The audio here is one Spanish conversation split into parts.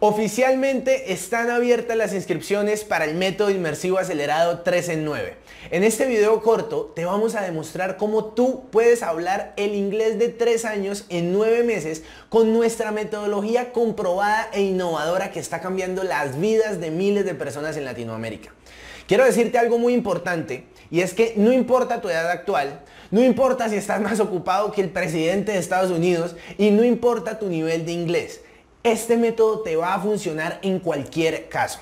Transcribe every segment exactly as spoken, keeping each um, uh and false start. Oficialmente están abiertas las inscripciones para el método inmersivo acelerado tres en nueve. En este video corto te vamos a demostrar cómo tú puedes hablar el inglés de tres años en nueve meses con nuestra metodología comprobada e innovadora que está cambiando las vidas de miles de personas en Latinoamérica. Quiero decirte algo muy importante, y es que no importa tu edad actual, no importa si estás más ocupado que el presidente de Estados Unidos y no importa tu nivel de inglés. Este método te va a funcionar en cualquier caso.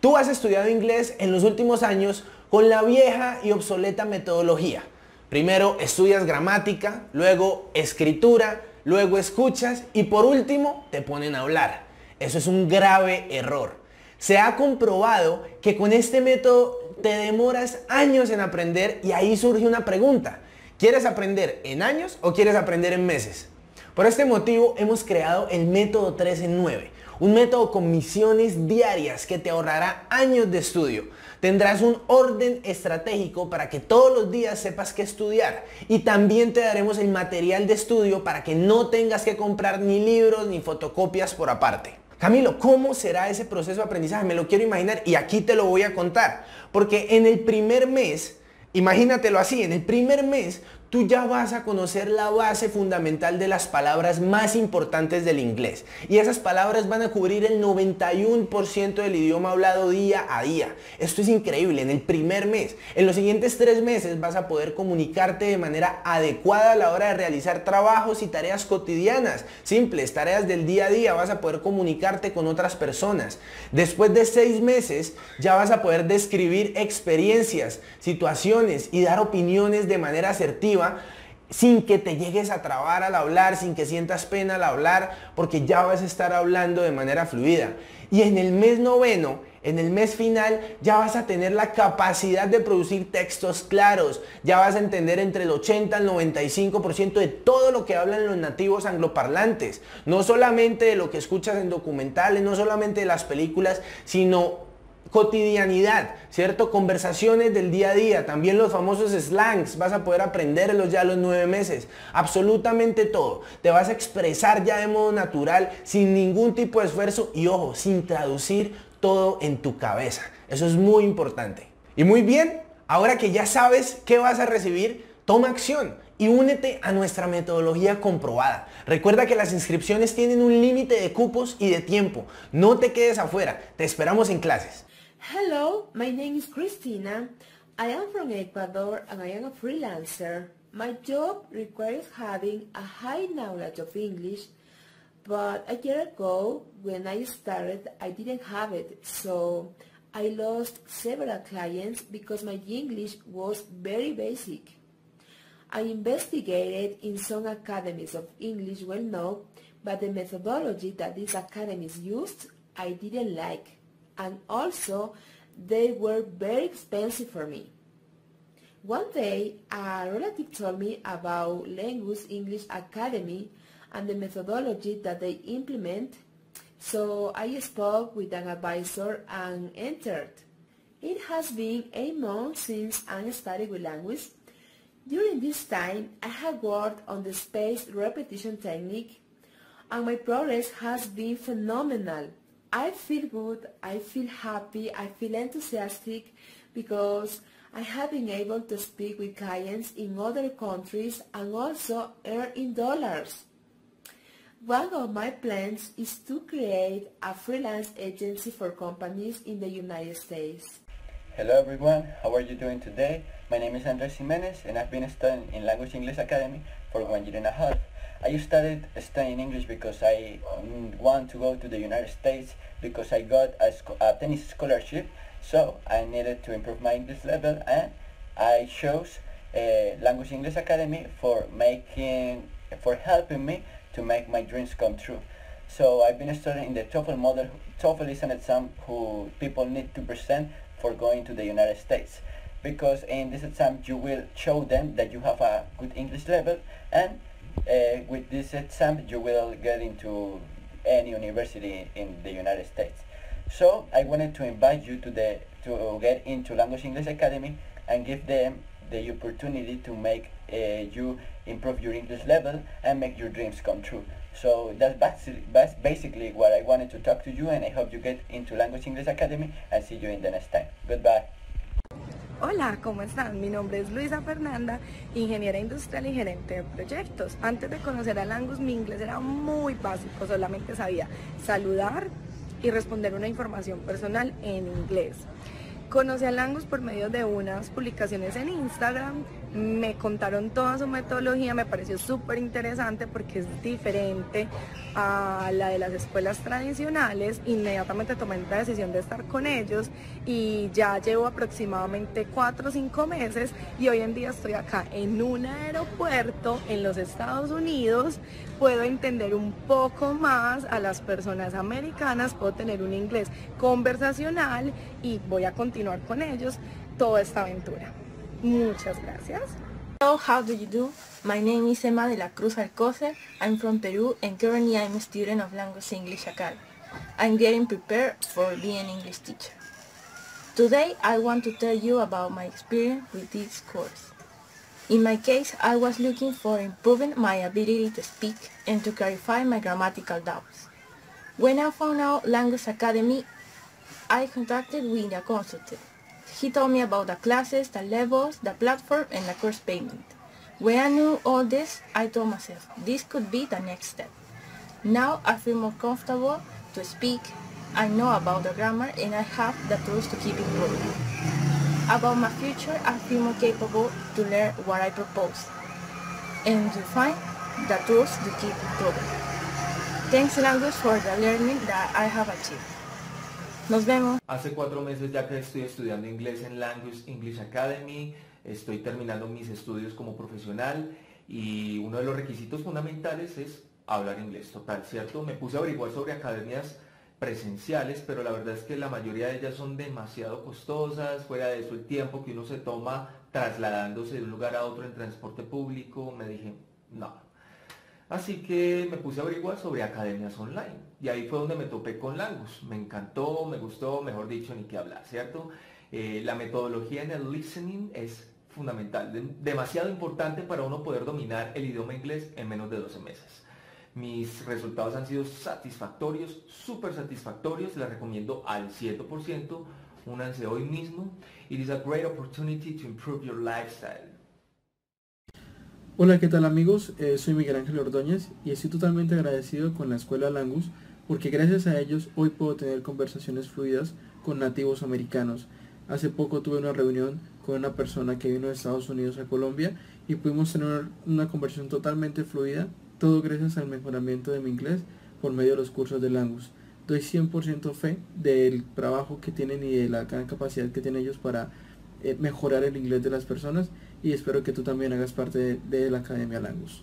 Tú has estudiado inglés en los últimos años con la vieja y obsoleta metodología. Primero estudias gramática, luego escritura, luego escuchas y por último te ponen a hablar. Eso es un grave error. Se ha comprobado que con este método te demoras años en aprender y ahí surge una pregunta. ¿Quieres aprender en años o quieres aprender en meses? Por este motivo hemos creado el método tres en nueve, un método con misiones diarias que te ahorrará años de estudio. Tendrás un orden estratégico para que todos los días sepas qué estudiar y también te daremos el material de estudio para que no tengas que comprar ni libros ni fotocopias por aparte. Camilo, ¿cómo será ese proceso de aprendizaje? Me lo quiero imaginar y aquí te lo voy a contar, porque en el primer mes, imagínatelo así, en el primer mes tú ya vas a conocer la base fundamental de las palabras más importantes del inglés. Y esas palabras van a cubrir el noventa y uno por ciento del idioma hablado día a día. Esto es increíble, en el primer mes. En los siguientes tres meses vas a poder comunicarte de manera adecuada a la hora de realizar trabajos y tareas cotidianas. Simples, tareas del día a día, vas a poder comunicarte con otras personas. Después de seis meses ya vas a poder describir experiencias, situaciones y dar opiniones de manera asertiva, sin que te llegues a trabar al hablar, sin que sientas pena al hablar, porque ya vas a estar hablando de manera fluida. Y en el mes noveno, en el mes final, ya vas a tener la capacidad de producir textos claros, ya vas a entender entre el ochenta al noventa y cinco por ciento de todo lo que hablan los nativos angloparlantes, no solamente de lo que escuchas en documentales, no solamente de las películas, sino cotidianidad, ¿cierto? Conversaciones del día a día, también los famosos slangs, vas a poder aprenderlos ya a los nueve meses, absolutamente todo. Te vas a expresar ya de modo natural, sin ningún tipo de esfuerzo y ojo, sin traducir todo en tu cabeza. Eso es muy importante. Y muy bien, ahora que ya sabes qué vas a recibir, toma acción y únete a nuestra metodología comprobada. Recuerda que las inscripciones tienen un límite de cupos y de tiempo. No te quedes afuera, te esperamos en clases. Hello, my name is Cristina. I am from Ecuador and I am a freelancer. My job requires having a high knowledge of English, but a year ago when I started I didn't have it, so I lost several clients because my English was very basic. I investigated in some academies of English well known, but the methodology that these academies used I didn't like. And also, they were very expensive for me. One day, a relative told me about Languz English Academy and the methodology that they implement, so I spoke with an advisor and entered. It has been eight months since I started with Languz. During this time, I have worked on the spaced repetition technique, and my progress has been phenomenal. I feel good, I feel happy, I feel enthusiastic because I have been able to speak with clients in other countries and also earn in dollars. One of my plans is to create a freelance agency for companies in the United States. Hello everyone, how are you doing today? My name is Andres Jimenez and I've been studying in Languz English Academy for one year and a half. I started studying English because I want to go to the United States because I got a, a tennis scholarship, so I needed to improve my English level and I chose uh, Languz English Academy for making, for helping me to make my dreams come true. So I've been studying the TOEFL model. TOEFL is an exam who people need to present for going to the United States, because in this exam you will show them that you have a good English level, and Uh, with this exam you will get into any university in the United States. So I wanted to invite you to the to get into Languz English Academy and give them the opportunity to make uh, you improve your English level and make your dreams come true. So that's basically what I wanted to talk to you, and I hope you get into Languz English Academy, and see you in the next time. Goodbye. Hola, ¿cómo están? Mi nombre es Luisa Fernanda, ingeniera industrial y gerente de proyectos. Antes de conocer a Languz, mi inglés era muy básico, solamente sabía saludar y responder una información personal en inglés. Conocí a Languz por medio de unas publicaciones en Instagram, me contaron toda su metodología, me pareció súper interesante porque es diferente a la de las escuelas tradicionales. Inmediatamente tomé la decisión de estar con ellos y ya llevo aproximadamente cuatro o cinco meses, y hoy en día estoy acá en un aeropuerto en los Estados Unidos. Puedo entender un poco más a las personas americanas, puedo tener un inglés conversacional y voy a continuar con ellos toda esta aventura. Muchas gracias. Hello, how do you do? My name is Emma de la Cruz Alcocer. I'm from Peru and currently I'm a student of Languz English Academy. I'm getting prepared for being an English teacher. Today I want to tell you about my experience with this course. In my case, I was looking for improving my ability to speak and to clarify my grammatical doubts. When I found out Languz Academy, I contacted with a consultant. He told me about the classes, the levels, the platform, and the course payment. When I knew all this, I told myself, this could be the next step. Now I feel more comfortable to speak, I know about the grammar, and I have the tools to keep improving. About my future, I feel more capable to learn what I propose, and to find the tools to keep improving. Thanks Languz for the learning that I have achieved. Nos vemos. Hace cuatro meses ya que estoy estudiando inglés en Languz English Academy, estoy terminando mis estudios como profesional y uno de los requisitos fundamentales es hablar inglés total, ¿cierto? Me puse a averiguar sobre academias presenciales, pero la verdad es que la mayoría de ellas son demasiado costosas, fuera de eso el tiempo que uno se toma trasladándose de un lugar a otro en transporte público, me dije, no. Así que me puse a averiguar sobre academias online, y ahí fue donde me topé con Languz. Me encantó, me gustó, mejor dicho, ni qué hablar, ¿cierto? Eh, la metodología en el listening es fundamental, de, demasiado importante para uno poder dominar el idioma inglés en menos de doce meses. Mis resultados han sido satisfactorios, súper satisfactorios, les recomiendo al cien por ciento, únanse hoy mismo. It is a great opportunity to improve your lifestyle. Hola, ¿qué tal amigos? Eh, soy Miguel Ángel Ordóñez y estoy totalmente agradecido con la escuela Languz porque gracias a ellos hoy puedo tener conversaciones fluidas con nativos americanos. Hace poco tuve una reunión con una persona que vino de Estados Unidos a Colombia y pudimos tener una conversación totalmente fluida, todo gracias al mejoramiento de mi inglés por medio de los cursos de Languz. Doy cien por ciento fe del trabajo que tienen y de la gran capacidad que tienen ellos para mejorar el inglés de las personas, y espero que tú también hagas parte de, de la Academia Languz.